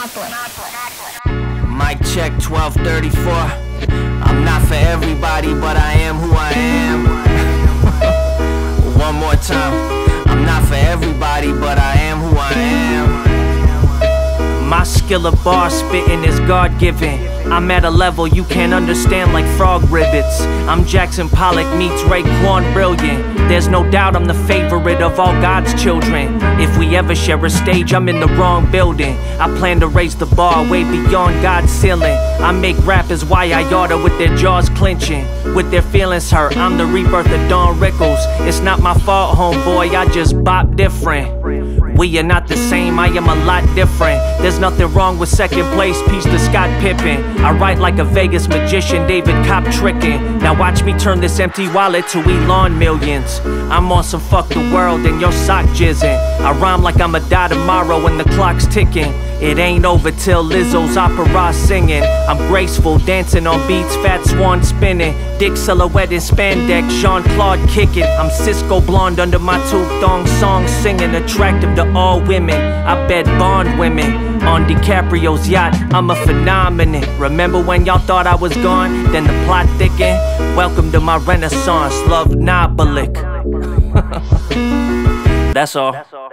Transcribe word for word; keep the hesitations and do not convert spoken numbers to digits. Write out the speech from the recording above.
Monopoly. Mic check twelve thirty-four. I'm not for everybody, but I am who I am. One more time. I'm not for everybody, but I am who I am. My skill of bar spitting is God-given. I'm at a level you can't understand like frog rivets. I'm Jackson Pollock meets Raekwon brilliant. There's no doubt I'm the favorite of all God's children. If we ever share a stage, I'm in the wrong building. I plan to raise the bar way beyond God's ceiling. I make rappers why I order with their jaws clenching, with their feelings hurt. I'm the rebirth of Don Rickles. It's not my fault, homeboy, I just bop different. We are not the same, I am a lot different. There's nothing wrong with second place, peace to Scott Pippen. I write like a Vegas magician, David Kopp tricking. Now watch me turn this empty wallet to Elon millions. I'm on some fuck the world and your sock jizzing. I rhyme like I'ma die tomorrow and the clock's ticking. It ain't over till Lizzo's opera singing. I'm graceful, dancing on beats, fat swan spinning. Dick silhouette in spandex, Jean-Claude kicking. I'm Cisco blonde under my two thong song singing. Attractive to all women, I bet Bond women. On DiCaprio's yacht, I'm a phenomenon. Remember when y'all thought I was gone? Then the plot thickened. Welcome to my renaissance, love Nabalik. That's all.